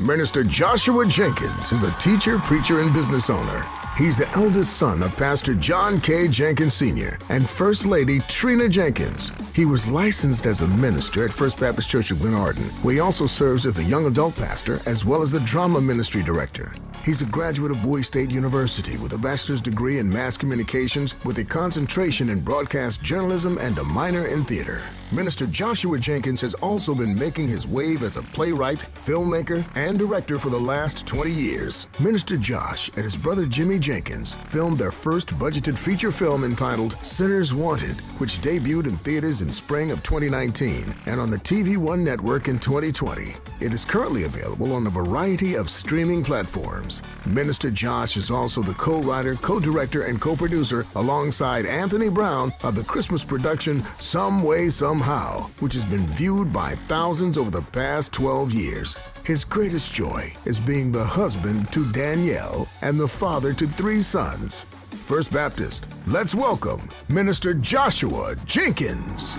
Minister Joshua Jenkins is a teacher, preacher, and business owner. He's the eldest son of Pastor John K. Jenkins Sr. and First Lady Trina Jenkins. He was licensed as a minister at First Baptist Church of Glenarden, where he also serves as the young adult pastor as well as the drama ministry director. He's a graduate of Bowie State University with a bachelor's degree in mass communications with a concentration in broadcast journalism and a minor in theater. Minister Joshua Jenkins has also been making his wave as a playwright, filmmaker, and director for the last 20 years. Minister Josh and his brother Jimmy Jenkins filmed their first budgeted feature film entitled Sinners Wanted, which debuted in theaters in spring of 2019 and on the TV1 network in 2020. It is currently available on a variety of streaming platforms. Minister Josh is also the co-writer, co-director, and co-producer alongside Anthony Brown of the Christmas production Some Way, Some How, which has been viewed by thousands over the past 12 years. His greatest joy is being the husband to Danielle and the father to 3 sons. First Baptist, let's welcome Minister Joshua Jenkins.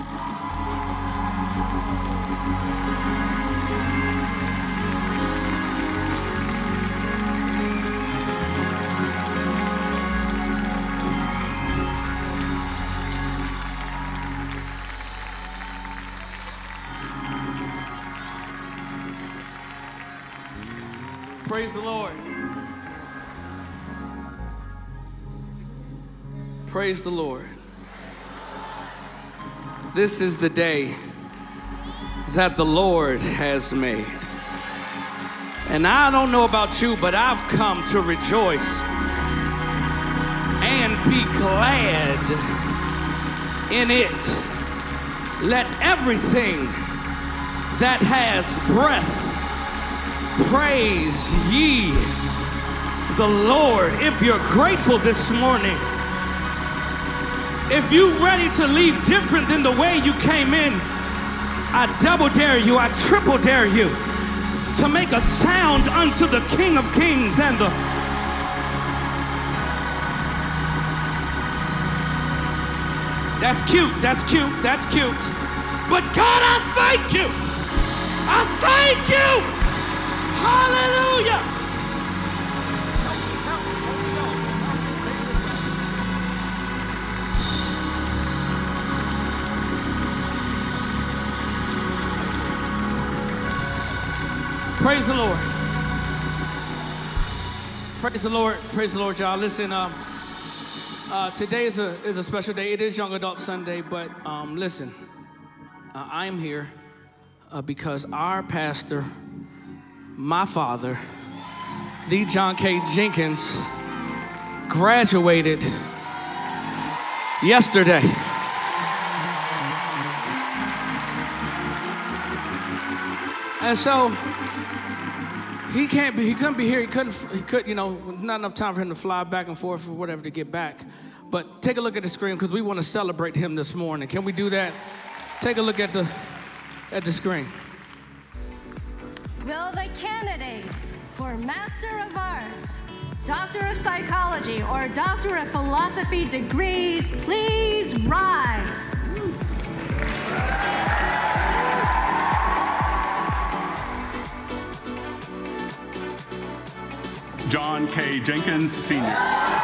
Praise the Lord. Praise the Lord. This is the day that the Lord has made. And I don't know about you, but I've come to rejoice and be glad in it. Let everything that has breath praise ye the Lord. If you're grateful this morning, if you're ready to leave different than the way you came in, I double dare you, I triple dare you to make a sound unto the King of Kings and the That's cute, that's cute, that's cute. But God, I thank you. I thank you. Hallelujah! Praise the Lord. Praise the Lord. Praise the Lord, y'all. Listen, today is a special day. It is Young Adult Sunday, but listen, I'm here because our pastor, my father, the John K. Jenkins, graduated yesterday. And so he couldn't be here. He couldn't, you know, not enough time for him to fly back and forth or whatever to get back. But take a look at the screen because we want to celebrate him this morning. Can we do that? Take a look at the screen. Will the candidates for Master of Arts, Doctor of Psychology, or Doctor of Philosophy degrees please rise? John K. Jenkins Sr.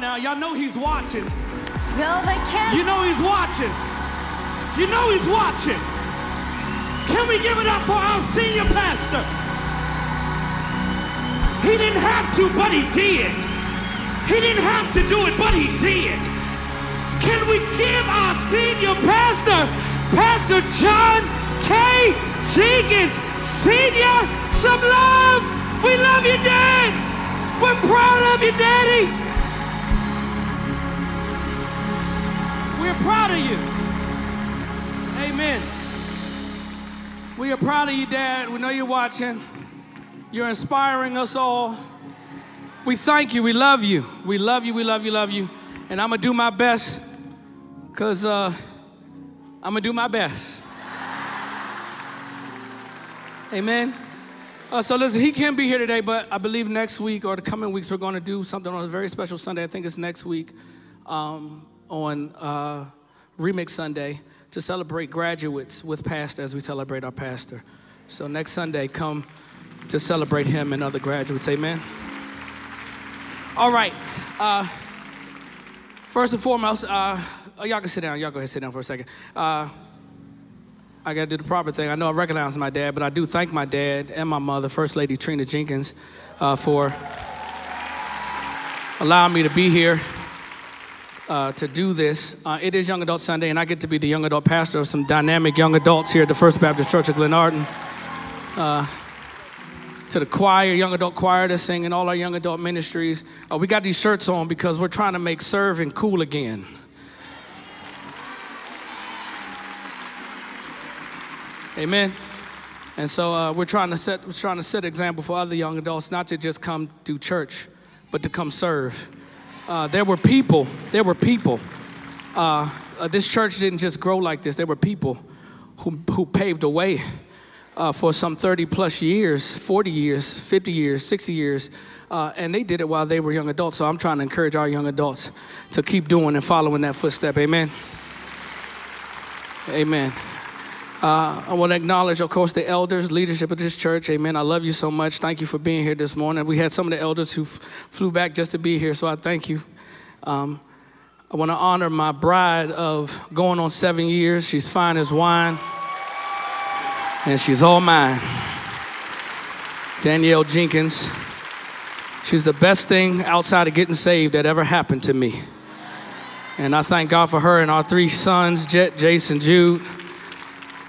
Now, y'all know he's watching. No, they can't. You know he's watching. You know he's watching. Can we give it up for our senior pastor? He didn't have to, but he did. He didn't have to do it, but he did. Can we give our senior pastor, Pastor John K. Jenkins Sr., some love? We love you, Dad. We're proud of you, Daddy. Proud of you. Amen. We are proud of you, Dad. We know you're watching. You're inspiring us all. We thank you. We love you. We love you. We love you. Love you. And I'm going to do my best because I'm going to do my best. Amen. So listen, he can't be here today, but I believe next week or the coming weeks, we're going to do something on a very special Sunday. I think it's next week on Remix Sunday, to celebrate graduates with pastor as we celebrate our pastor. So next Sunday, come to celebrate him and other graduates, amen? All right, first and foremost, y'all can sit down, y'all go ahead and sit down for a second. I gotta do the proper thing. I know I recognize my dad, but I do thank my dad and my mother, First Lady Trina Jenkins, for allowing me to be here. To do this. It is Young Adult Sunday, and I get to be the young adult pastor of some dynamic young adults here at the First Baptist Church of Glenarden. To the choir, young adult choir that's singing, all our young adult ministries. We got these shirts on because we're trying to make serving cool again. Amen. And so we're trying to set example for other young adults, not to just come do church, but to come serve. There were people. This church didn't just grow like this. There were people who paved the way for some 30 plus years, 40 years, 50 years, 60 years, and they did it while they were young adults. So I'm trying to encourage our young adults to keep doing and following that footstep. Amen. Amen. I want to acknowledge, of course, the elders, leadership of this church. Amen. I love you so much. Thank you for being here this morning. We had some of the elders who flew back just to be here, so I thank you. I want to honor my bride of going on 7 years. She's fine as wine, and she's all mine. Danielle Jenkins. She's the best thing outside of getting saved that ever happened to me. And I thank God for her and our three sons, Jet, Jason, Jude.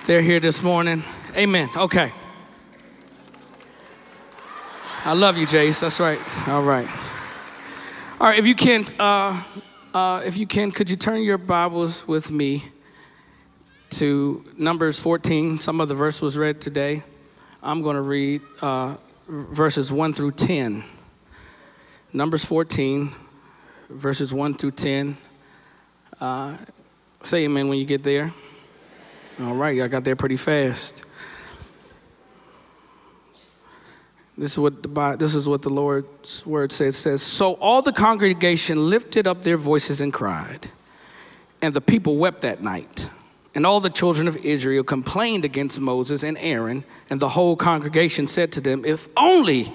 They're here this morning. Amen. Okay. I love you, Jace. That's right. All right. All right. If you can, could you turn your Bibles with me to Numbers 14? Some of the verse was read today. I'm going to read verses 1 through 10. Numbers 14, verses 1 through 10. Say amen when you get there. All right, y'all got there pretty fast. This is what the Lord's word says. It says, so all the congregation lifted up their voices and cried, and the people wept that night. And all the children of Israel complained against Moses and Aaron, and the whole congregation said to them, if only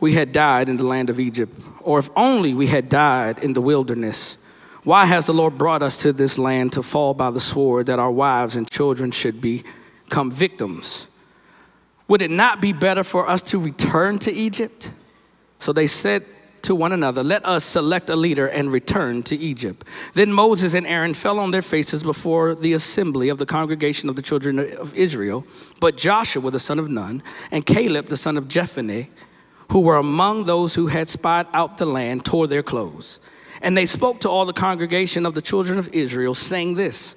we had died in the land of Egypt, or if only we had died in the wilderness. Why has the Lord brought us to this land to fall by the sword, that our wives and children should become victims? Would it not be better for us to return to Egypt? So they said to one another, let us select a leader and return to Egypt. Then Moses and Aaron fell on their faces before the assembly of the congregation of the children of Israel. But Joshua, the son of Nun, and Caleb, the son of Jephunneh, who were among those who had spied out the land, tore their clothes. And they spoke to all the congregation of the children of Israel, saying this,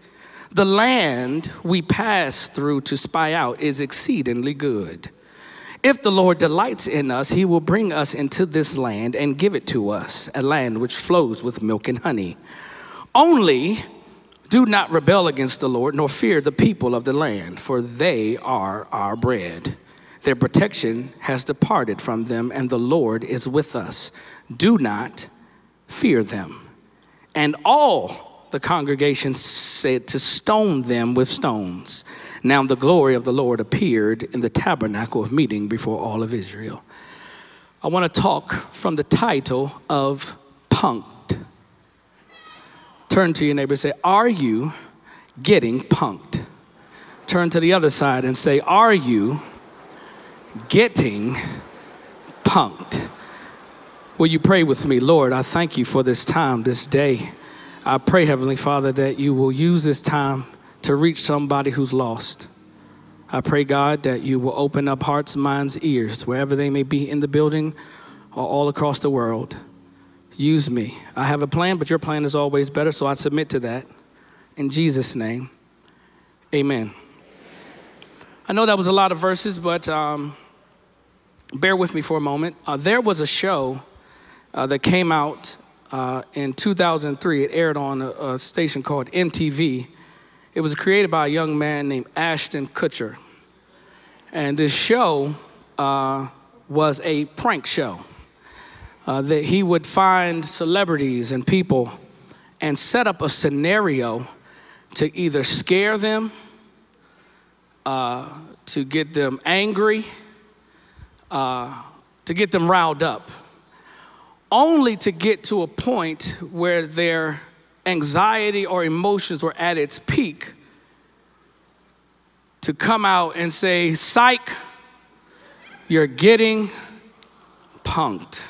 the land we passed through to spy out is exceedingly good. If the Lord delights in us, he will bring us into this land and give it to us, a land which flows with milk and honey. Only do not rebel against the Lord, nor fear the people of the land, for they are our bread. Their protection has departed from them, and the Lord is with us. Do not fear them. And all the congregation said to stone them with stones. Now the glory of the Lord appeared in the tabernacle of meeting before all of Israel. I want to talk from the title of punked. Turn to your neighbor and say, are you getting punked? Turn to the other side and say, are you getting punked? Will you pray with me? Lord, I thank you for this time, this day. I pray, Heavenly Father, that you will use this time to reach somebody who's lost. I pray, God, that you will open up hearts, minds, ears, wherever they may be in the building or all across the world. Use me. I have a plan, but your plan is always better, so I submit to that. In Jesus' name, amen. I know that was a lot of verses, but bear with me for a moment. There was a show that came out in 2003. It aired on a station called MTV. It was created by a young man named Ashton Kutcher. And this show was a prank show that he would find celebrities and people and set up a scenario to either scare them, to get them angry, to get them riled up, only to get to a point where their anxiety or emotions were at its peak to come out and say, "Psych, you're getting punked."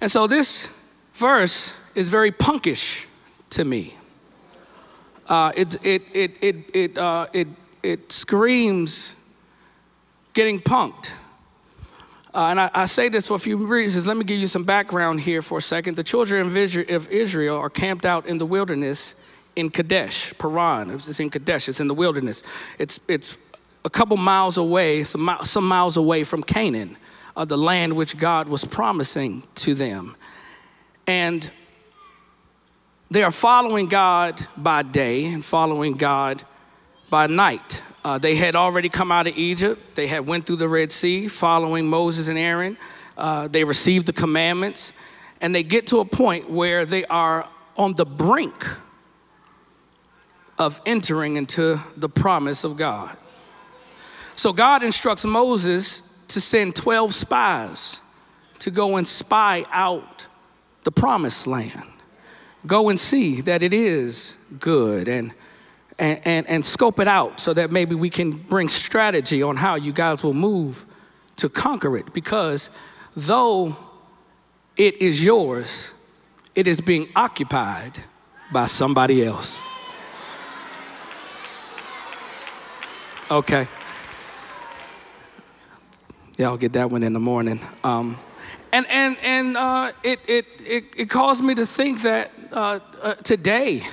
And so this verse is very punkish to me. It screams getting punked. And I say this for a few reasons. Let me give you some background here for a second. The children of Israel are camped out in the wilderness in Kadesh Paran. It's in Kadesh. It's in the wilderness. It's a couple miles away, some miles away from Canaan, the land which God was promising to them. And they are following God by day and following God by night. They had already come out of Egypt. They had went through the Red Sea following Moses and Aaron. They received the commandments. And they get to a point where they are on the brink of entering into the promise of God. So God instructs Moses to send 12 spies to go and spy out the promised land. Go and see that it is good and scope it out so that maybe we can bring strategy on how you guys will move to conquer it. Because though it is yours, it is being occupied by somebody else. Okay. Yeah, I'll get that one in the morning. It caused me to think that today,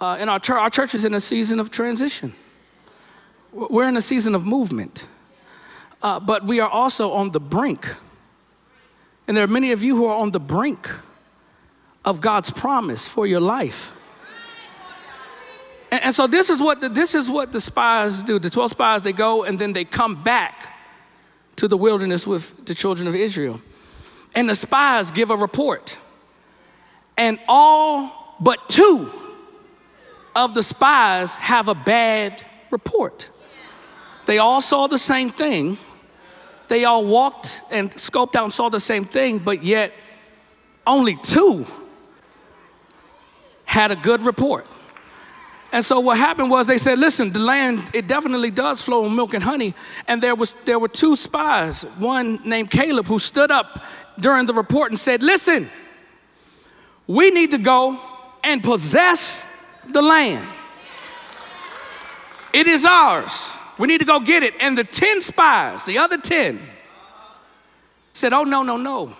in our church is in a season of transition. We're in a season of movement, but we are also on the brink. And there are many of you who are on the brink of God's promise for your life. And so this is what the spies do. The 12 spies, they go and then they come back to the wilderness with the children of Israel. And the spies give a report. And all but two of the spies have a bad report. They all saw the same thing. They all walked and scoped out and saw the same thing, but yet only two had a good report. And so what happened was they said, listen, the land, it definitely does flow with milk and honey. And there were two spies, one named Caleb, who stood up during the report and said, listen, we need to go and possess the land. It is ours. We need to go get it. And the 10 spies, the other 10, said, oh, no, no, no.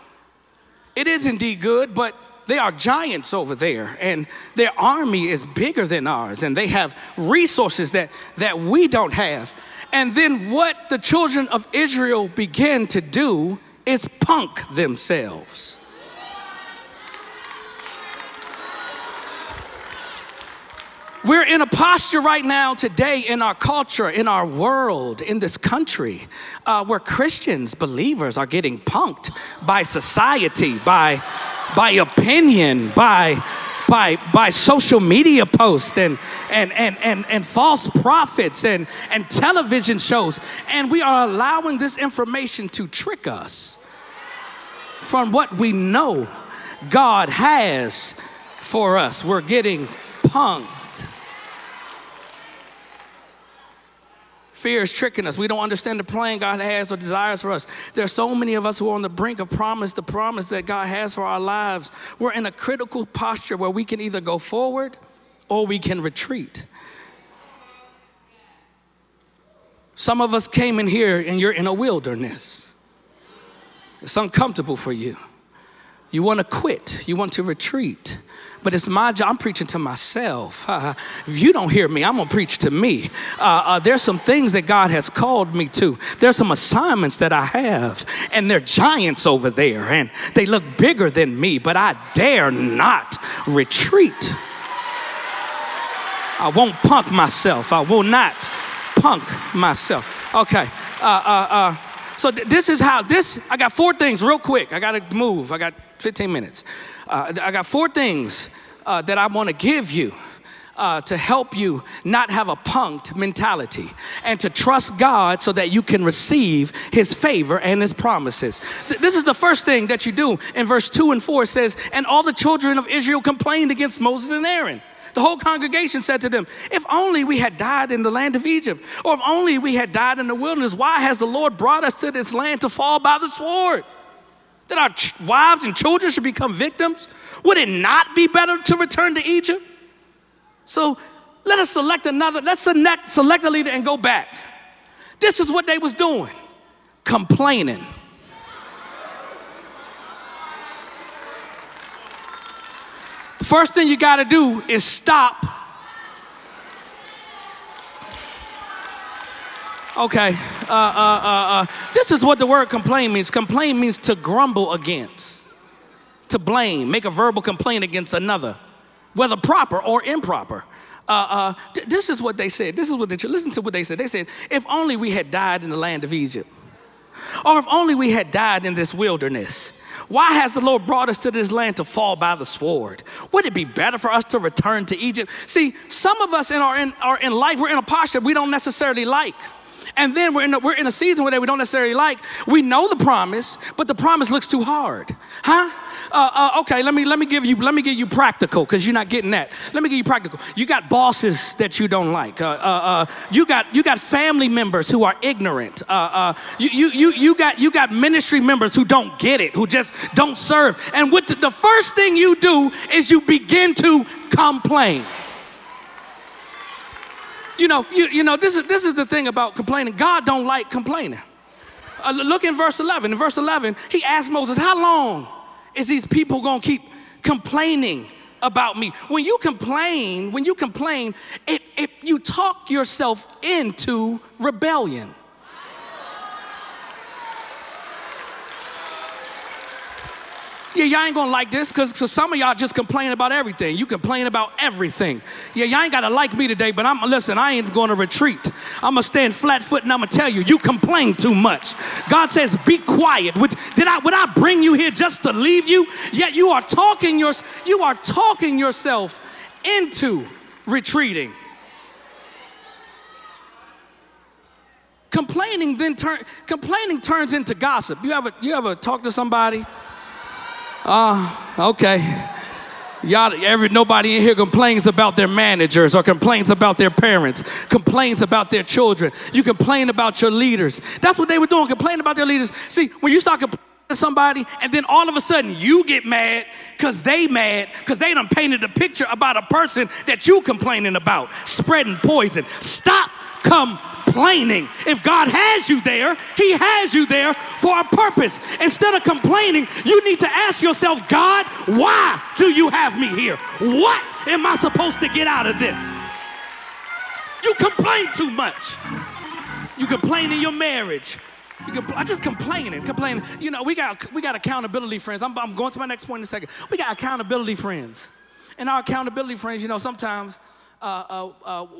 It is indeed good, but they are giants over there, and their army is bigger than ours, and they have resources that we don't have. And then what the children of Israel began to do is punk themselves. We're in a posture right now today in our culture, in our world, in this country, where Christians, believers, are getting punked by society, by opinion, by social media posts and false prophets and television shows. And we are allowing this information to trick us from what we know God has for us. We're getting punked. Fear is tricking us. We don't understand the plan God has or desires for us. There are so many of us who are on the brink of promise, the promise that God has for our lives. We're in a critical posture where we can either go forward or we can retreat. Some of us came in here and you're in a wilderness. It's uncomfortable for you. You want to quit. You want to retreat. But it's my job. I'm preaching to myself. If you don't hear me, I'm going to preach to me. There's some things that God has called me to. There's some assignments that I have, and they're giants over there, and they look bigger than me, but I dare not retreat. I won't punk myself. I will not punk myself. Okay. So this is how this, I got four things real quick. I got to move. I got 15 minutes. I got four things that I want to give you to help you not have a punked mentality and to trust God so that you can receive his favor and his promises. This is the first thing that you do. In verse 2 and 4 it says, and all the children of Israel complained against Moses and Aaron. The whole congregation said to them, if only we had died in the land of Egypt, or if only we had died in the wilderness, why has the Lord brought us to this land to fall by the sword? That our wives and children should become victims? Would it not be better to return to Egypt? So let us select another, let's select a leader and go back. This is what they was doing, complaining. The first thing you gotta do is stop. Okay, this is what the word complain means. Complain means to grumble against, to blame, make a verbal complaint against another, whether proper or improper. This is what they said. This is what they, listen to what they said. They said, if only we had died in the land of Egypt, or if only we had died in this wilderness. Why has the Lord brought us to this land to fall by the sword? Would it be better for us to return to Egypt? See, some of us are in life, we're in a posture we don't necessarily like. And then we're in a season where we don't necessarily like. We know the promise, but the promise looks too hard, huh? Okay, let me give you practical, because you're not getting that. Let me give you practical. You got bosses that you don't like. You got family members who are ignorant. You got ministry members who don't get it, who just don't serve. And what the first thing you do is you begin to complain. You know, this is the thing about complaining. God don't like complaining. Look in verse 11. In verse 11, he asked Moses, how long is these people gonna keep complaining about me? When you complain, you talk yourself into rebellion. Yeah, y'all ain't gonna like this, because some of y'all just complain about everything. You complain about everything. Yeah, y'all ain't gotta like me today, but listen, I ain't gonna retreat. I'm gonna stand flat foot and I'm gonna tell you, you complain too much. God says, be quiet. Would I bring you here just to leave you? Yet you are talking yourself into retreating. Complaining turns into gossip. You ever talk to somebody? Okay. Nobody in here complains about their managers or complains about their parents, complains about their children. You complain about your leaders. That's what they were doing, complain about their leaders. See, when you start complaining to somebody and then all of a sudden you get mad because they done painted a picture about a person that you complaining about, spreading poison. Stop complaining. If God has you there, he has you there for a purpose. Instead of complaining, you need to ask yourself, God, why do you have me here? What am I supposed to get out of this? You complain too much. You complain in your marriage. I'm just complaining. You know, we got accountability friends. I'm going to my next point in a second. We got accountability friends. And our accountability friends, you know, sometimes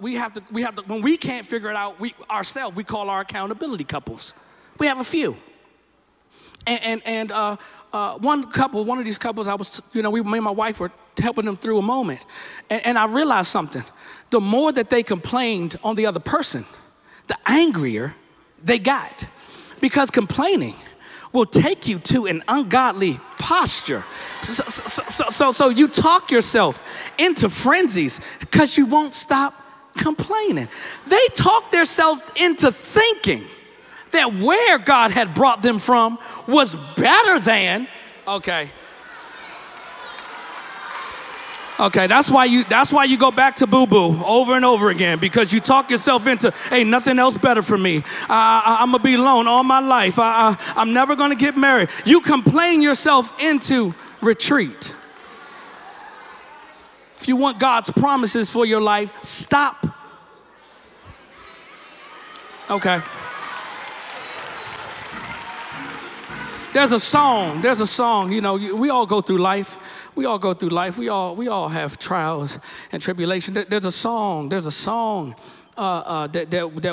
we have to, when we can't figure it out ourselves, we call our accountability couples. We have a few. One of these couples, I was, you know, me and my wife were helping them through a moment. And I realized something. The more that they complained on the other person, the angrier they got. Because complaining will take you to an ungodly posture. So you talk yourself into frenzies because you won't stop complaining. They talked themselves into thinking that where God had brought them from was better than, okay. Okay, that's why you go back to boo-boo over and over again, because you talk yourself into, hey, nothing else better for me. I'm going to be alone all my life. I'm never going to get married. You complain yourself into retreat. If you want God's promises for your life, stop. Okay. There's a song, you know, we all go through life. We all have trials and tribulation. There's a song that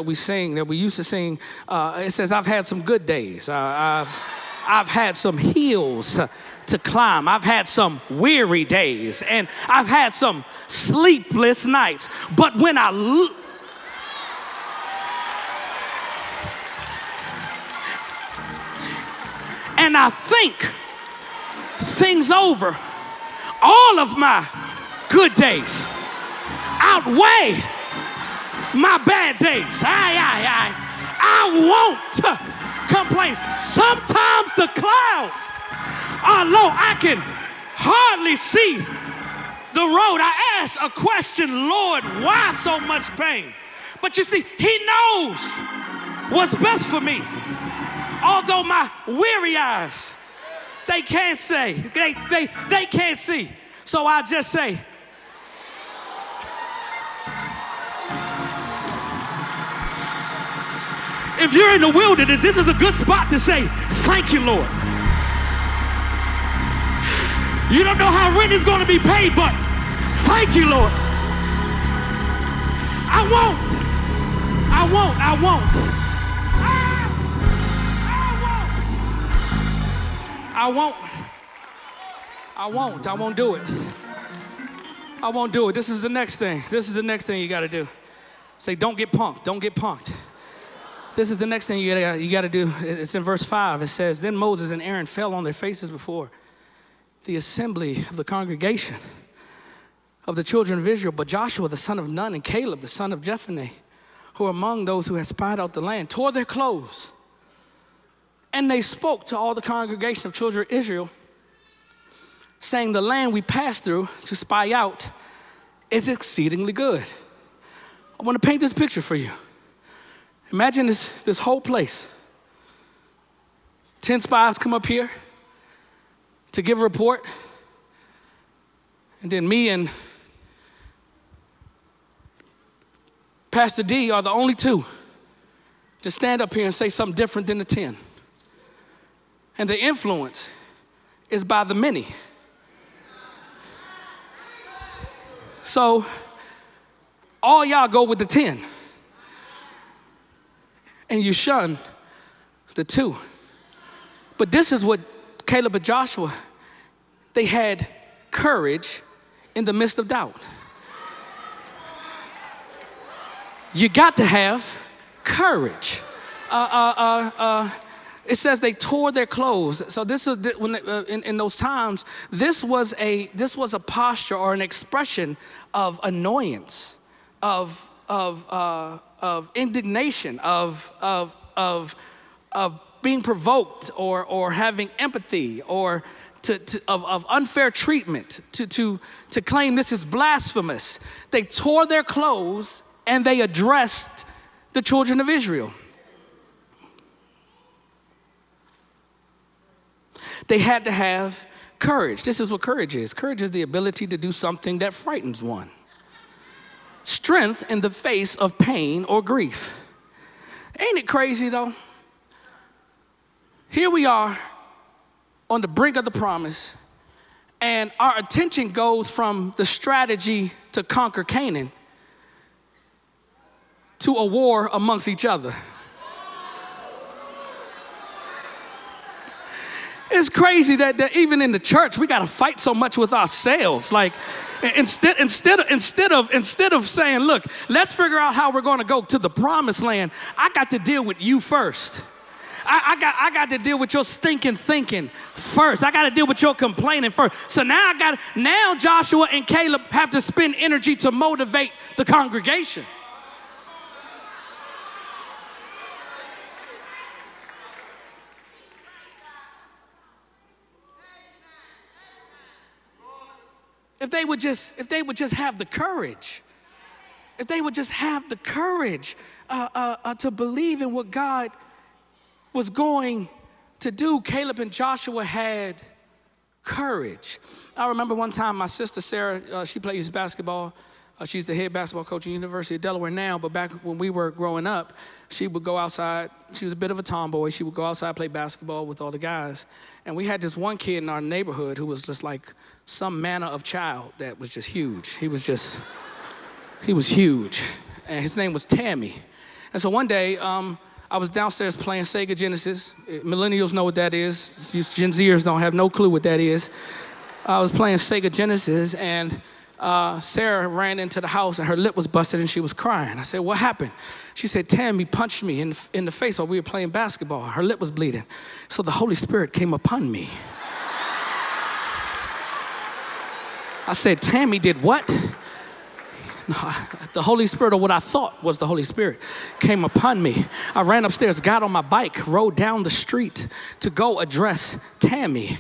we sing, that we used to sing. It says, I've had some good days. I've had some hills to climb. I've had some weary days. And I've had some sleepless nights. But when I look, and I think things over, all of my good days outweigh my bad days. I won't complain. Sometimes the clouds are low. I can hardly see the road. I ask a question, Lord, why so much pain? But you see, he knows what's best for me. Although my weary eyes, they can't say, they can't see. So I just say, if you're in the wilderness, this is a good spot to say, thank you, Lord. You don't know how rent is going to be paid, but thank you, Lord. I won't do it. This is the next thing you got to do. Say, don't get punked. This is the next thing you got to do. It's in verse 5. It says, then Moses and Aaron fell on their faces before the assembly of the congregation of the children of Israel. But Joshua, the son of Nun, and Caleb, the son of Jephunneh, who were among those who had spied out the land, tore their clothes. And they spoke to all the congregation of children of Israel, saying, the land we passed through to spy out is exceedingly good. I want to paint this picture for you. Imagine this whole place. 10 spies come up here to give a report. And then me and Pastor D are the only two to stand up here and say something different than the 10. And the influence is by the many. So all y'all go with the 10. And you shun the 2. But this is what Caleb and Joshua, they had courage in the midst of doubt. You got to have courage. It says they tore their clothes. So this is in those times. This was a posture or an expression of annoyance, of indignation, of being provoked, or having empathy, or of unfair treatment. To claim this is blasphemous. They tore their clothes and they addressed the children of Israel. They had to have courage. This is what courage is. Courage is the ability to do something that frightens one. Strength in the face of pain or grief. Ain't it crazy though? Here we are on the brink of the promise, and our attention goes from the strategy to conquer Canaan to a war amongst each other. It's crazy that even in the church, we got to fight so much with ourselves. Like, instead of saying, look, let's figure out how we're going to go to the promised land, I got to deal with you first. I got to deal with your stinking thinking first. I got to deal with your complaining first. So now Joshua and Caleb have to spend energy to motivate the congregation. If they would just have the courage, to believe in what God was going to do, Caleb and Joshua had courage. I remember one time my sister Sarah, she plays basketball. She's the head basketball coach at the University of Delaware now, but back when we were growing up, she would go outside. She was a bit of a tomboy. She would go outside, play basketball with all the guys. And we had this one kid in our neighborhood who was just like some manner of child that was just huge. He was just, he was huge. And his name was Tammy. And so one day, I was downstairs playing Sega Genesis. Millennials know what that is. Gen Zers don't have no clue what that is. I was playing Sega Genesis, and Sarah ran into the house and her lip was busted and she was crying. I said, what happened? She said, Tammy punched me in the face while we were playing basketball. Her lip was bleeding. So the Holy Spirit came upon me. I said, Tammy did what? No, the Holy Spirit, or what I thought was the Holy Spirit, came upon me. I ran upstairs, got on my bike, rode down the street to go address Tammy.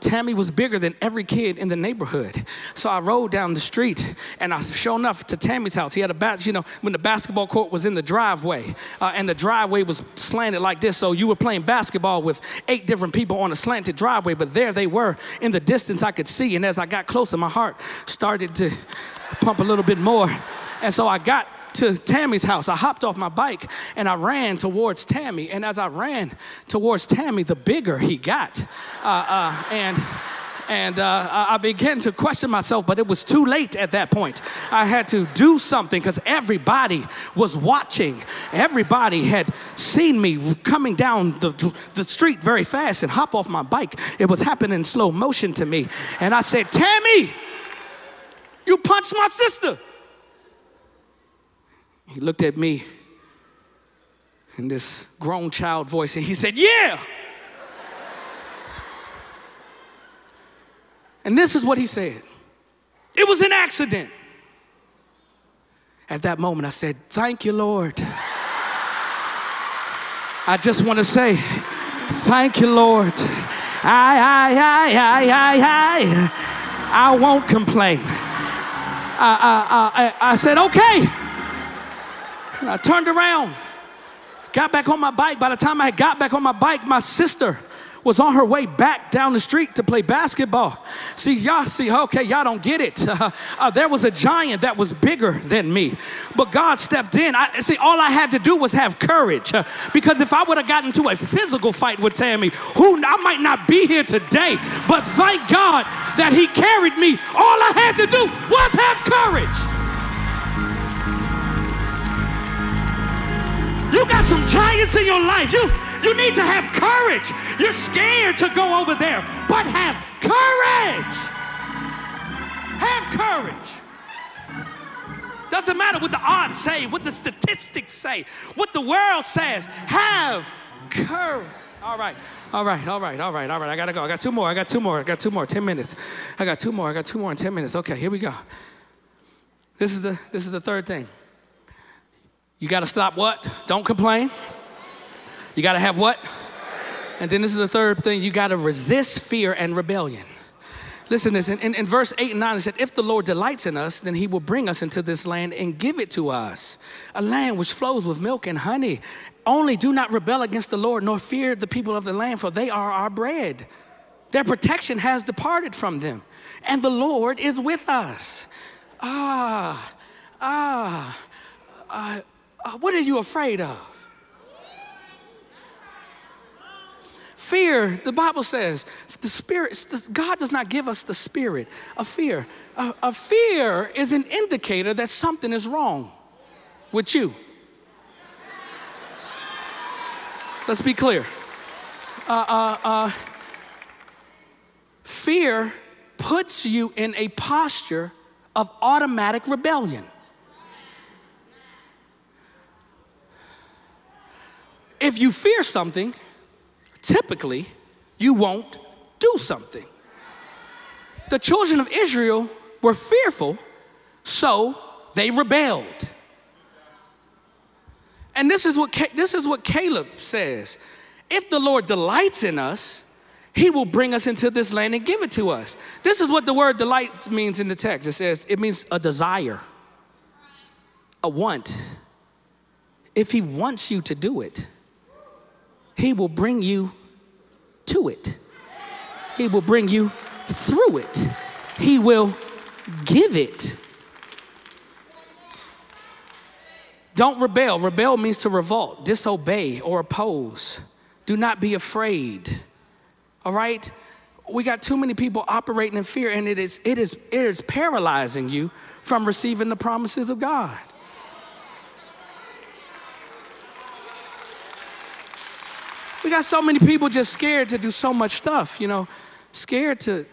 Tammy was bigger than every kid in the neighborhood. So I rode down the street, and I sure enough to Tammy's house. He had a bat, you know, when the basketball court was in the driveway, and the driveway was slanted like this. So you were playing basketball with 8 different people on a slanted driveway, but there they were in the distance I could see. And as I got closer, my heart started to pump a little bit more. And so I got to Tammy's house. I hopped off my bike and I ran towards Tammy. And as I ran towards Tammy, the bigger he got. I began to question myself, but it was too late at that point. I had to do something because everybody was watching. Everybody had seen me coming down the street very fast and hop off my bike. It was happening in slow motion to me. And I said, Tammy, you punched my sister. He looked at me in this grown child voice and he said, yeah. And this is what he said. It was an accident. At that moment, I said, thank you, Lord. I just want to say, thank you, Lord. I won't complain. I said, okay. And I turned around, got back on my bike. By the time I got back on my bike, my sister was on her way back down the street to play basketball. Y'all don't get it. There was a giant that was bigger than me, but God stepped in. All I had to do was have courage, because if I would have gotten into a physical fight with Tammy, I might not be here today, but thank God that he carried me. All I had to do was have courage. You got some giants in your life. You need to have courage. You're scared to go over there, but have courage. Have courage. Doesn't matter what the odds say, what the statistics say, what the world says. Have courage. All right. I gotta go. I got two more. 10 minutes. I got two more in 10 minutes. Okay, here we go. This is the third thing. You got to stop what? Don't complain. You got to have what? And then this is the third thing. You got to resist fear and rebellion. Listen to this. In verse 8 and 9, it said, if the Lord delights in us, then he will bring us into this land and give it to us, a land which flows with milk and honey. Only do not rebel against the Lord, nor fear the people of the land, for they are our bread. Their protection has departed from them, and the Lord is with us. What are you afraid of? Fear, the Bible says, God does not give us the spirit of fear. A fear is an indicator that something is wrong with you. Let's be clear. Fear puts you in a posture of automatic rebellion. If you fear something, typically you won't do something. The children of Israel were fearful, so they rebelled. And this is what Caleb says. If the Lord delights in us, he will bring us into this land and give it to us. This is what the word delight means in the text. It says it means a desire, a want. If he wants you to do it, he will bring you to it. He will bring you through it. He will give it. Don't rebel. Rebel means to revolt, disobey, or oppose. Do not be afraid. All right? We got too many people operating in fear, and it is paralyzing you from receiving the promises of God. We got so many people just scared to do so much stuff, you know, scared to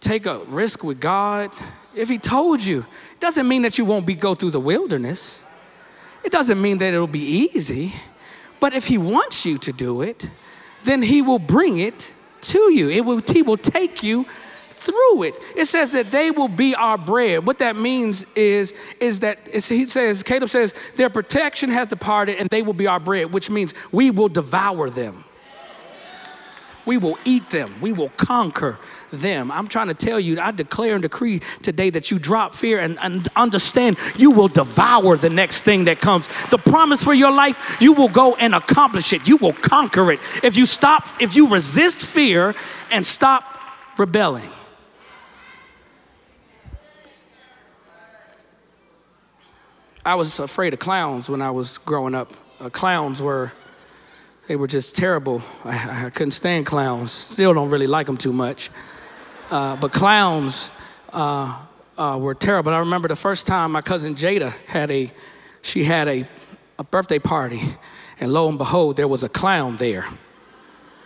take a risk with God. If he told you, it doesn't mean that you won't go through the wilderness. It doesn't mean that it'll be easy. But if he wants you to do it, then he will bring it to you. He will take you through it. It says that they will be our bread. What that means is that Caleb says, their protection has departed and they will be our bread, which means we will devour them. We will eat them. We will conquer them. I'm trying to tell you, I declare and decree today that you drop fear and understand you will devour the next thing that comes. The promise for your life, you will go and accomplish it. You will conquer it. If you resist fear and stop rebelling. I was afraid of clowns when I was growing up. They were just terrible. I couldn't stand clowns. Still don't really like them too much. But clowns were terrible. I remember the first time my cousin Jada had a birthday party, and lo and behold, there was a clown there.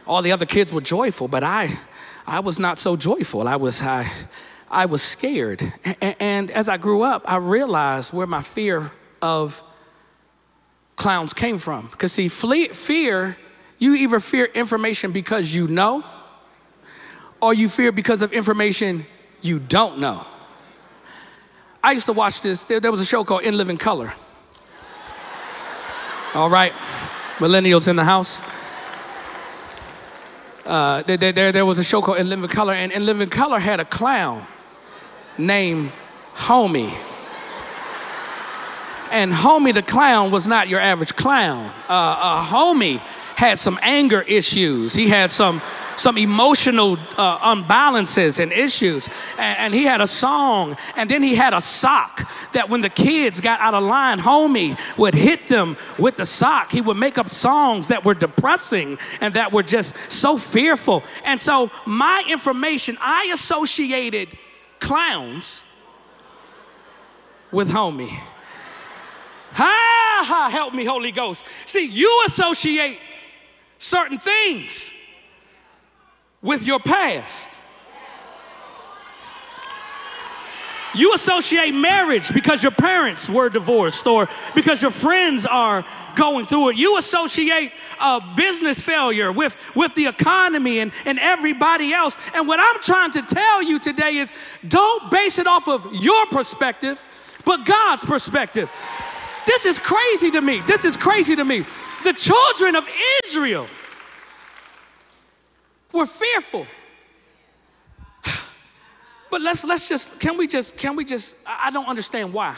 All the other kids were joyful, but I was not so joyful. I was scared. And as I grew up, I realized where my fear of clowns came from. Because see, fear, you either fear information because you know, or you fear because of information you don't know. I used to watch this. There was a show called In Living Color. All right, millennials in the house. There was a show called In Living Color, and In Living Color had a clown named Homie. And Homie the Clown was not your average clown. Homie had some anger issues. He had some emotional imbalances and issues. And he had a song, and then he had a sock that when the kids got out of line, Homie would hit them with the sock. He would make up songs that were depressing and that were just so fearful. And so my information, I associated clowns with Homie. Ha, ha, help me, Holy Ghost. See, you associate certain things with your past. You associate marriage because your parents were divorced or because your friends are going through it. You associate business failure with the economy and everybody else. And what I'm trying to tell you today is don't base it off of your perspective, but God's perspective. This is crazy to me. This is crazy to me. The children of Israel were fearful. But can we just, I don't understand why.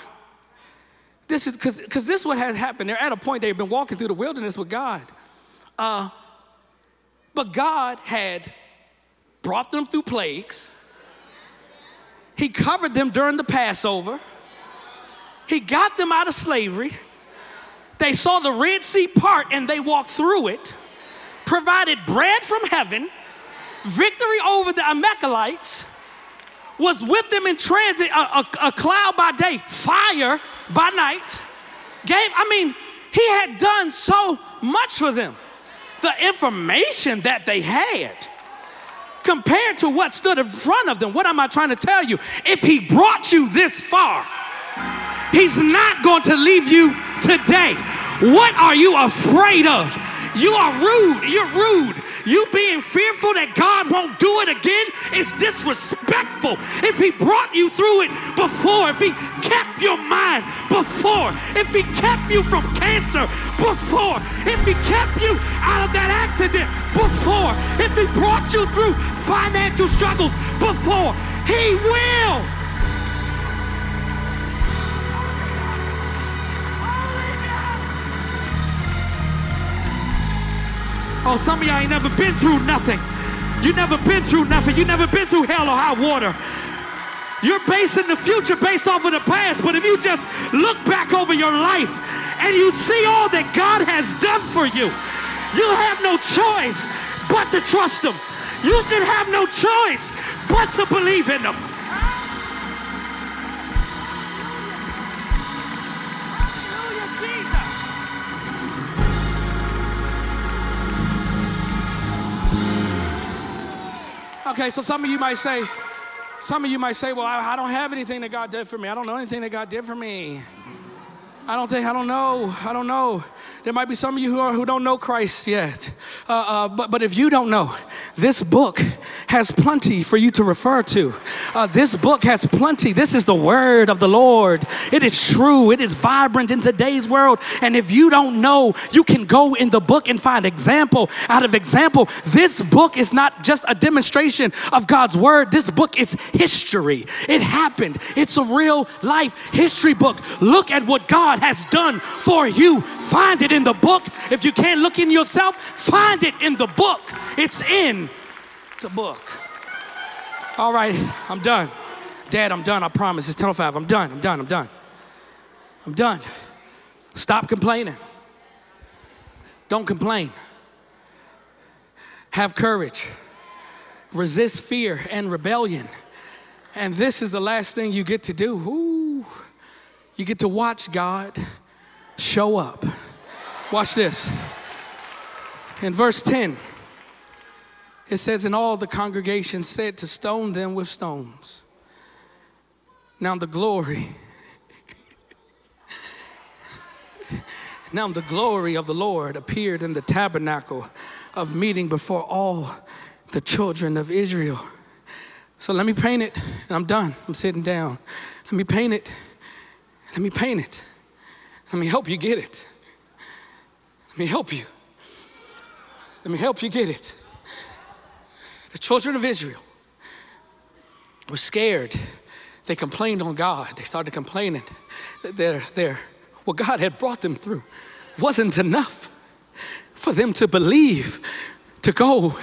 This is, because this is what has happened. They're at a point they've been walking through the wilderness with God. But God had brought them through plagues. He covered them during the Passover. He got them out of slavery. They saw the Red Sea part and they walked through it, provided bread from heaven, victory over the Amalekites, was with them in transit, a cloud by day, fire by night. He had done so much for them. The information that they had compared to what stood in front of them, what am I trying to tell you? If he brought you this far, he's not going to leave you today. What are you afraid of? You are rude. You're rude. You being fearful that God won't do it again is disrespectful. If he brought you through it before, if he kept your mind before, if he kept you from cancer before, if he kept you out of that accident before, if he brought you through financial struggles before, he will. Oh, some of y'all ain't never been through nothing. You never been through nothing. You never been through hell or high water. You're basing the future based off of the past, but if you just look back over your life and you see all that God has done for you, you'll have no choice but to trust Him. You should have no choice but to believe in Him. Okay, so some of you might say, well, I don't have anything that God did for me. I don't know anything that God did for me. I don't know. There might be some of you who don't know Christ yet. But if you don't know, this book has plenty for you to refer to. This book has plenty. This is the word of the Lord. It is true. It is vibrant in today's world. And if you don't know, you can go in the book and find example out of example. This book is not just a demonstration of God's word. This book is history. It happened. It's a real life history book. Look at what God has done for you. Find it in the book. If you can't look in yourself, find it in the book. It's in the book. All right, I'm done. Dad, I'm done, I promise. It's 10:05. I'm done. Stop complaining. Don't complain. Have courage. Resist fear and rebellion. And this is the last thing you get to do. Ooh. You get to watch God show up. Watch this. In verse 10, it says, and all the congregation said to stone them with stones. Now the glory of the Lord appeared in the tabernacle of meeting before all the children of Israel. So let me paint it, and I'm done. I'm sitting down. Let me paint it. Let me help you get it. Let me help you get it. The children of Israel were scared. They complained on God. They started complaining that what God had brought them through wasn't enough for them to believe to go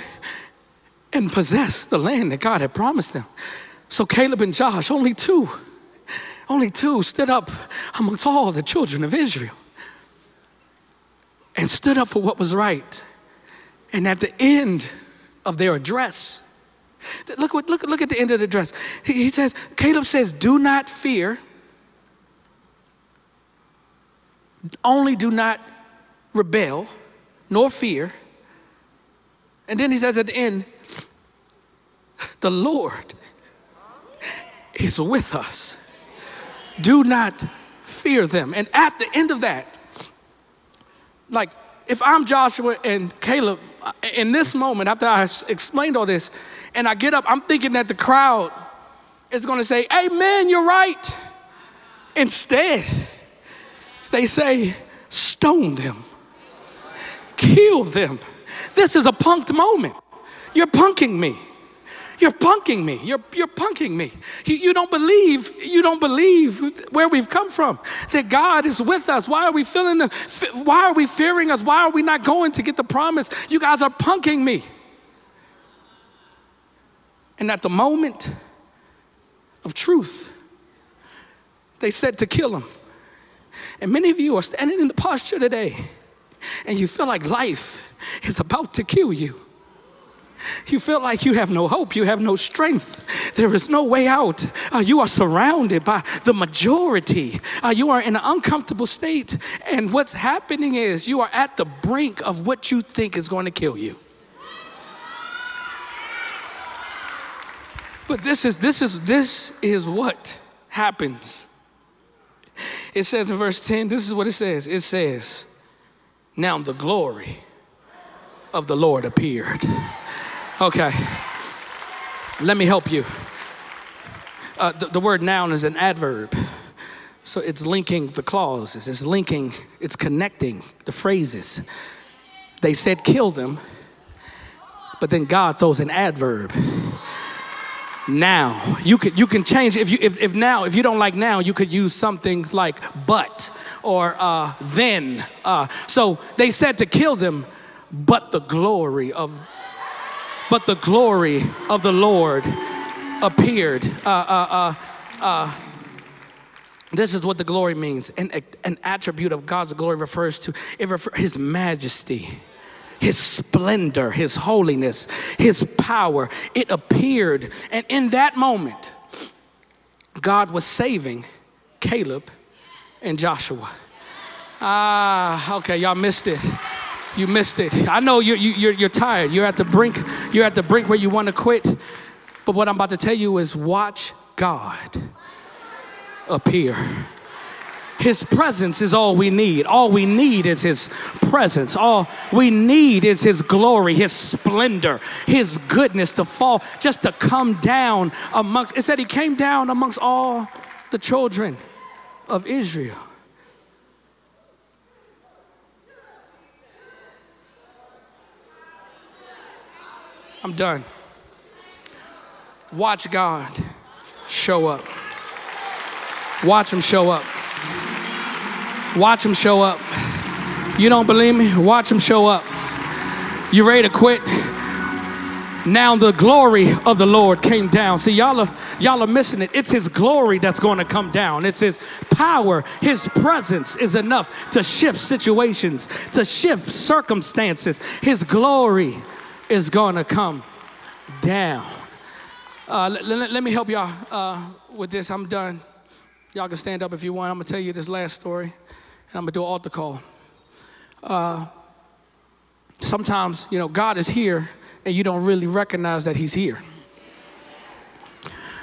and possess the land that God had promised them. So Caleb and Josh, only two stood up amongst all the children of Israel and stood up for what was right. And at the end of their address, look at the end of the address. He says, Caleb says, do not fear, only do not rebel, nor fear. And then he says at the end, the Lord is with us. Do not fear them. And at the end of that, like if I'm Joshua and Caleb, in this moment, after I explained all this, and I get up, I'm thinking that the crowd is going to say, amen, you're right. Instead, they say, stone them. Kill them. This is a punked moment. You're punking me. You're punking me. You don't believe where we've come from, that God is with us. Why are we fearing us? Why are we not going to get the promise? You guys are punking me. And at the moment of truth, they said to kill him. And many of you are standing in the posture today, and you feel like life is about to kill you. You feel like you have no hope. You have no strength. There is no way out. You are surrounded by the majority. You are in an uncomfortable state. And what's happening is you are at the brink of what you think is going to kill you. But this is what happens. It says in verse 10, this is what it says. It says, now the glory of the Lord appeared. Okay, let me help you. The word noun is an adverb. So it's linking the clauses, it's connecting the phrases. They said kill them, but then God throws an adverb. Now, you can change, if you don't like now, you could use something like but, or then. So they said to kill them, But the glory of the Lord appeared. This is what the glory means. An attribute of God's glory refers to His majesty, His splendor, His holiness, His power. It appeared. And in that moment, God was saving Caleb and Joshua. Okay, y'all missed it. You missed it. I know you're tired. You're at the brink. You're at the brink where you want to quit. But what I'm about to tell you is watch God appear. His presence is all we need. All we need is His presence. All we need is His glory, His splendor, His goodness to fall, just to come down amongst. It said He came down amongst all the children of Israel. I'm done. Watch God show up. Watch Him show up. Watch Him show up. You don't believe me? Watch Him show up. You ready to quit? Now the glory of the Lord came down. See, y'all are missing it. It's His glory that's going to come down. It's His power. His presence is enough to shift situations, to shift circumstances. His glory is going to come down. Let me help y'all with this. I'm done. Y'all can stand up if you want. I'm going to tell you this last story, and I'm going to do an altar call. Sometimes, you know, God is here, and you don't really recognize that He's here.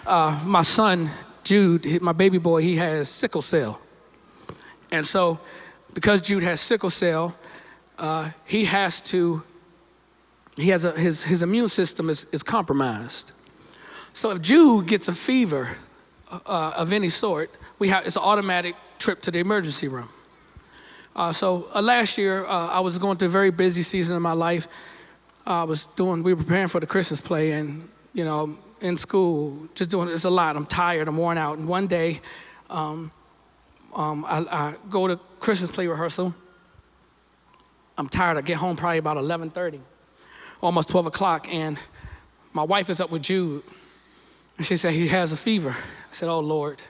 My son, Jude, my baby boy, he has sickle cell. And so because Jude has sickle cell, his immune system is compromised. So if Jude gets a fever of any sort, it's an automatic trip to the emergency room. Last year, I was going through a very busy season in my life. We were preparing for the Christmas play, and, you know, in school, just doing this a lot. I'm tired, I'm worn out. And one day, I go to Christmas play rehearsal. I'm tired. I get home probably about 11:30. Almost 12 o'clock, and my wife is up with Jude, and she said, he has a fever. I said, oh, Lord,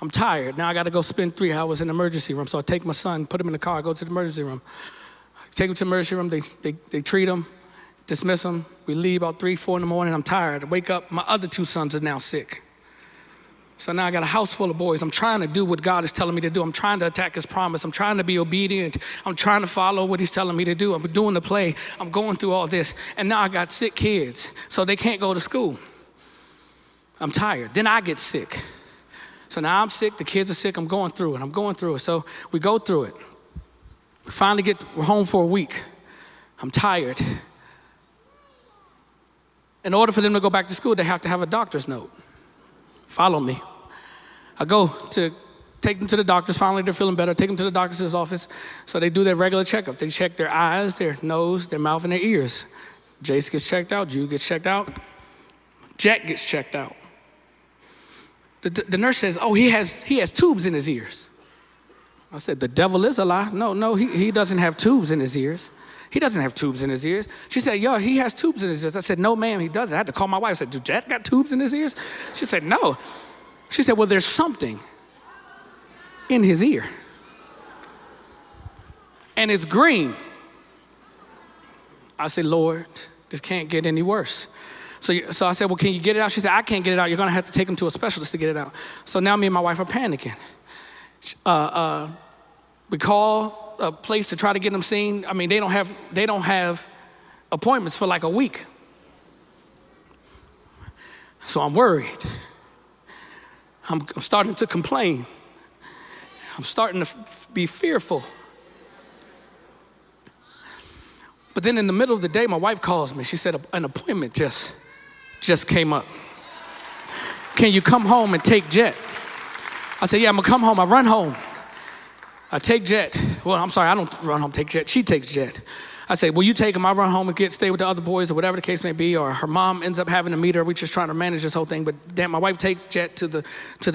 I'm tired. Now I got to go spend 3 hours in the emergency room. So I take my son, put him in the car, go to the emergency room. I take him to the emergency room. They treat him, dismiss him. We leave about 3, 4 in the morning. I'm tired. I wake up. My other two sons are now sick. So now I got a house full of boys. I'm trying to do what God is telling me to do. I'm trying to attack His promise. I'm trying to be obedient. I'm trying to follow what He's telling me to do. I'm doing the play. I'm going through all this. And now I got sick kids, so they can't go to school. I'm tired. Then I get sick. So now I'm sick. The kids are sick. I'm going through it. I'm going through it. So we go through it. We finally get home for a week. I'm tired. In order for them to go back to school, they have to have a doctor's note. Follow me. I go to take them to the doctors. Finally, they're feeling better. Take them to the doctor's office. So they do their regular checkup. They check their eyes, their nose, their mouth, and their ears. Jace gets checked out. Jude gets checked out. Jack gets checked out. The nurse says, oh, he has tubes in his ears. I said, the devil is a lie. No, he doesn't have tubes in his ears. He doesn't have tubes in his ears. She said, yo, he has tubes in his ears. I said, no, ma'am, he doesn't. I had to call my wife. I said, do Jack got tubes in his ears? She said, no. She said, well, there's something in his ear. And it's green. I said, Lord, this can't get any worse. So I said, well, can you get it out? She said, I can't get it out. You're going to have to take him to a specialist to get it out. So now me and my wife are panicking. We call a place to try to get them seen. I mean, they don't have appointments for like a week. So I'm worried. I'm starting to complain. I'm starting to be fearful. But then in the middle of the day, my wife calls me. She said, an appointment just came up. Can you come home and take Jet? I said, yeah, I'm gonna come home. I run home. I take Jet. Well, I'm sorry, I don't run home, take Jet. She takes Jet. I say, well, you take him. I run home and stay with the other boys or whatever the case may be, or her mom ends up having to meet her. We're just trying to manage this whole thing. But damn, my wife takes Jet to the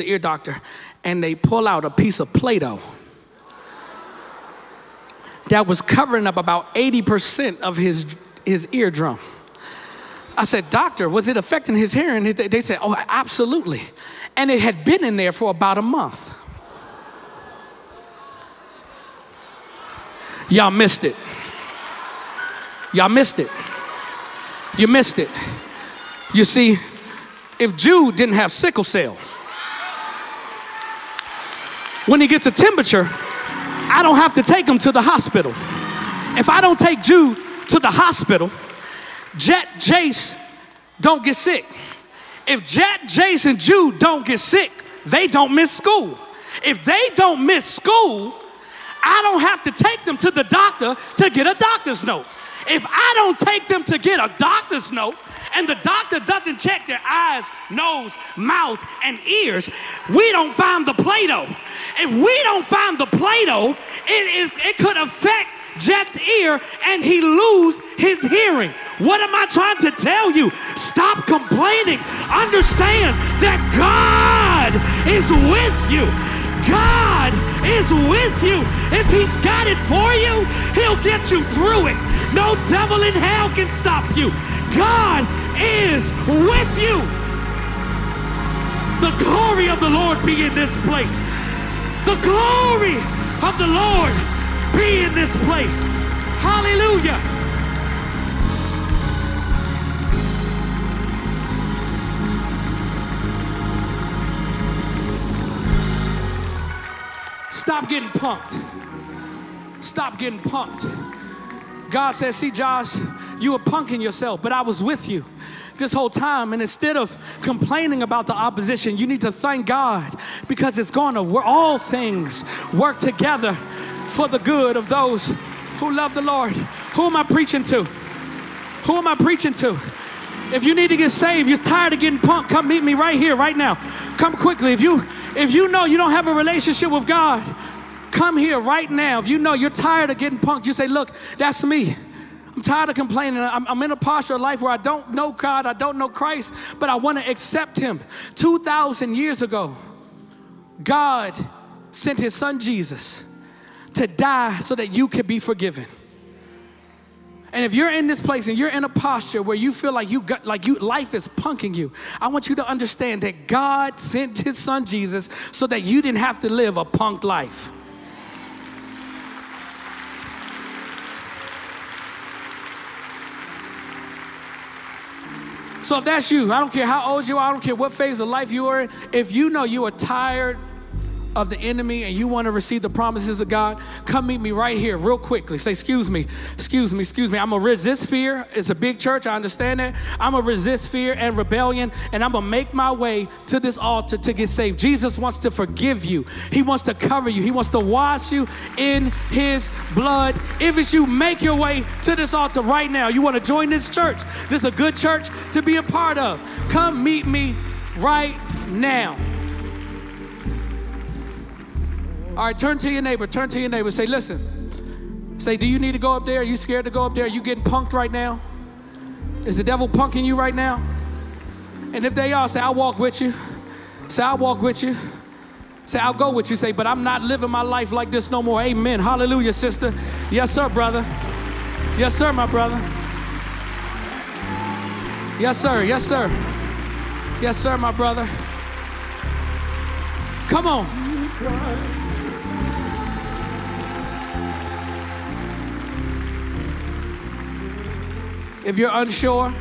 ear doctor, and they pull out a piece of Play-Doh. that was covering up about 80% of his eardrum. I said, doctor, was it affecting his hearing? They said, oh, absolutely. And it had been in there for about a month. Y'all missed it. Y'all missed it. You missed it. You see, if Jude didn't have sickle cell, when he gets a temperature, I don't have to take him to the hospital. If I don't take Jude to the hospital, Jet, Jace don't get sick. If Jet, Jace, and Jude don't get sick, they don't miss school. If they don't miss school, I don't have to take them to the doctor to get a doctor's note. If I don't take them to get a doctor's note and the doctor doesn't check their eyes, nose, mouth, and ears, we don't find the Play-Doh. If we don't find the Play-Doh, it could affect Jet's ear and he lose his hearing. What am I trying to tell you? Stop complaining. Understand that God is with you. God is with you. If he's got it for you, he'll get you through it. No devil in hell can stop you. God is with you. The glory of the Lord be in this place. The glory of the Lord be in this place. Hallelujah. Stop getting pumped. Stop getting pumped. God says, see, Josh, you were punking yourself, but I was with you this whole time. And instead of complaining about the opposition, you need to thank God, because it's going to work. All things work together for the good of those who love the Lord. Who am I preaching to? Who am I preaching to? If you need to get saved, you're tired of getting pumped, come meet me right here, right now. Come quickly. If you know you don't have a relationship with God, come here right now. If you know you're tired of getting punked, you say, look, that's me. I'm tired of complaining. I'm in a posture of life where I don't know God, I don't know Christ, but I want to accept him. 2,000 years ago, God sent his son Jesus to die so that you could be forgiven. And if you're in this place and you're in a posture where you feel like life is punking you, I want you to understand that God sent his son Jesus so that you didn't have to live a punked life. So if that's you, I don't care how old you are, I don't care what phase of life you are in, if you know you are tired of the enemy and you want to receive the promises of God, come meet me right here real quickly. Say, excuse me, excuse me, excuse me. I'm going to resist fear. It's a big church, I understand that. I'm going to resist fear and rebellion, and I'm going to make my way to this altar to get saved. Jesus wants to forgive you. He wants to cover you. He wants to wash you in his blood. If it's you, make your way to this altar right now. You want to join this church. This is a good church to be a part of. Come meet me right now. All right, turn to your neighbor, turn to your neighbor. Say, listen, say, do you need to go up there? Are you scared to go up there? Are you getting punked right now? Is the devil punking you right now? And if they are, say, I'll walk with you. Say, I'll walk with you. Say, I'll go with you. Say, but I'm not living my life like this no more. Amen. Hallelujah, sister. Yes, sir, brother. Yes, sir, my brother. Yes, sir. Yes, sir. Yes, sir, my brother. Come on. If you're unsure,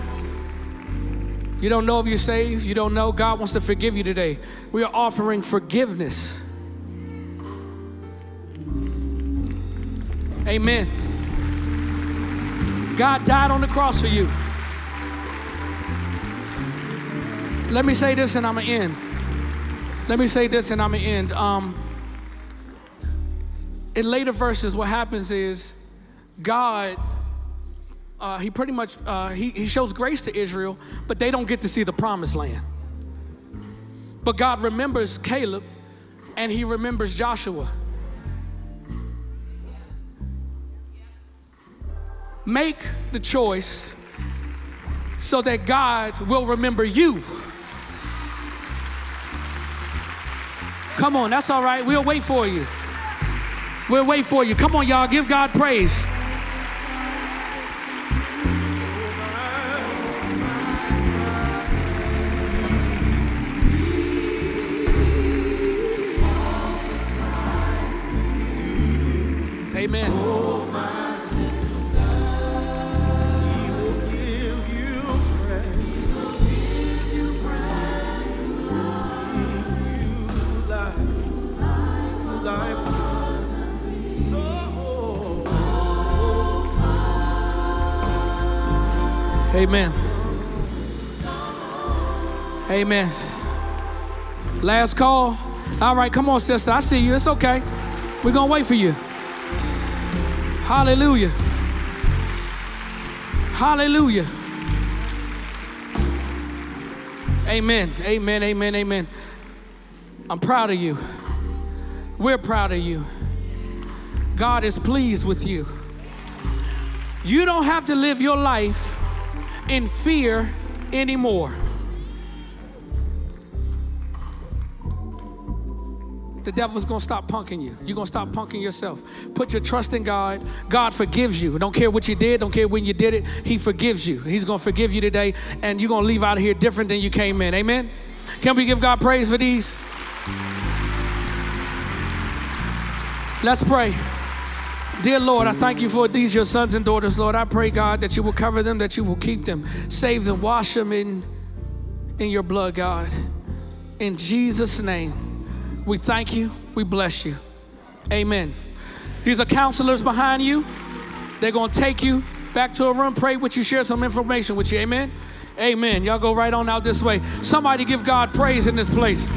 you don't know if you're saved, you don't know, God wants to forgive you today. We are offering forgiveness. Amen. God died on the cross for you. Let me say this and I'm going to end. Let me say this and I'm going to end. In later verses, what happens is God... he pretty much, he shows grace to Israel, but they don't get to see the promised land. But God remembers Caleb and he remembers Joshua. Make the choice so that God will remember you. Come on, that's all right. We'll wait for you. We'll wait for you. Come on, y'all. Give God praise. Amen. Oh, my sister, He will give you life, soul. Amen. Amen. Last call. All right, come on, sister. I see you. It's okay. We're going to wait for you. Hallelujah. Hallelujah. Amen. Amen. Amen. Amen. I'm proud of you. We're proud of you. God is pleased with you. You don't have to live your life in fear anymore. The devil's going to stop punking you. You're going to stop punking yourself. Put your trust in God. God forgives you. Don't care what you did. Don't care when you did it. He forgives you. He's going to forgive you today, and you're going to leave out of here different than you came in. Amen? Can we give God praise for these? Let's pray. Dear Lord, I thank you for these, your sons and daughters, Lord. I pray, God, that you will cover them, that you will keep them, save them, wash them in your blood, God. In Jesus' name. We thank you. We bless you. Amen. These are counselors behind you. They're going to take you back to a room, pray with you, share some information with you. Amen. Amen. Y'all go right on out this way. Somebody give God praise in this place.